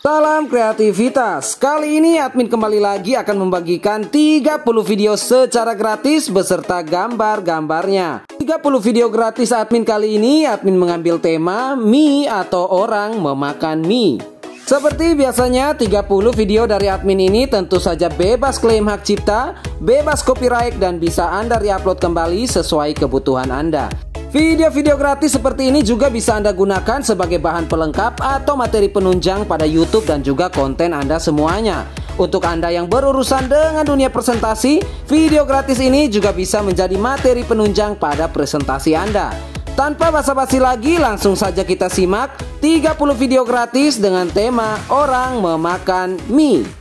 Salam kreativitas. Kali ini admin kembali lagi akan membagikan 30 video secara gratis beserta gambar-gambarnya. 30 video gratis admin kali ini, admin mengambil tema mie atau orang memakan mie. Seperti biasanya 30 video dari admin ini tentu saja bebas klaim hak cipta, bebas copyright, dan bisa Anda reupload kembali sesuai kebutuhan Anda. Video-video gratis seperti ini juga bisa Anda gunakan sebagai bahan pelengkap atau materi penunjang pada YouTube dan juga konten Anda semuanya. Untuk Anda yang berurusan dengan dunia presentasi, video gratis ini juga bisa menjadi materi penunjang pada presentasi Anda. Tanpa basa-basi lagi, langsung saja kita simak 30 video gratis dengan tema orang memakan mie.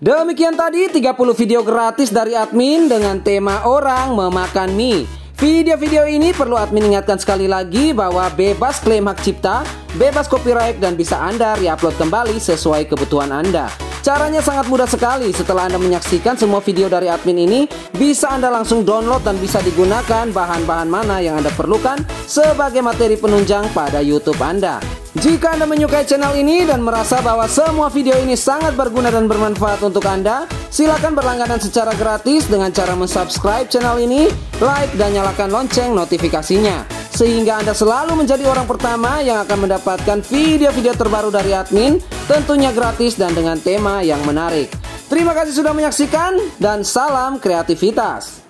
Demikian tadi 30 video gratis dari admin dengan tema orang memakan mie. Video-video ini perlu admin ingatkan sekali lagi bahwa bebas klaim hak cipta, bebas copyright, dan bisa Anda reupload kembali sesuai kebutuhan Anda. Caranya sangat mudah sekali. Setelah Anda menyaksikan semua video dari admin ini, bisa Anda langsung download dan bisa digunakan bahan-bahan mana yang Anda perlukan sebagai materi penunjang pada YouTube Anda. Jika Anda menyukai channel ini dan merasa bahwa semua video ini sangat berguna dan bermanfaat untuk Anda, silakan berlangganan secara gratis dengan cara mensubscribe channel ini, like, dan nyalakan lonceng notifikasinya. Sehingga Anda selalu menjadi orang pertama yang akan mendapatkan video-video terbaru dari admin, tentunya gratis dan dengan tema yang menarik. Terima kasih sudah menyaksikan, dan salam kreativitas.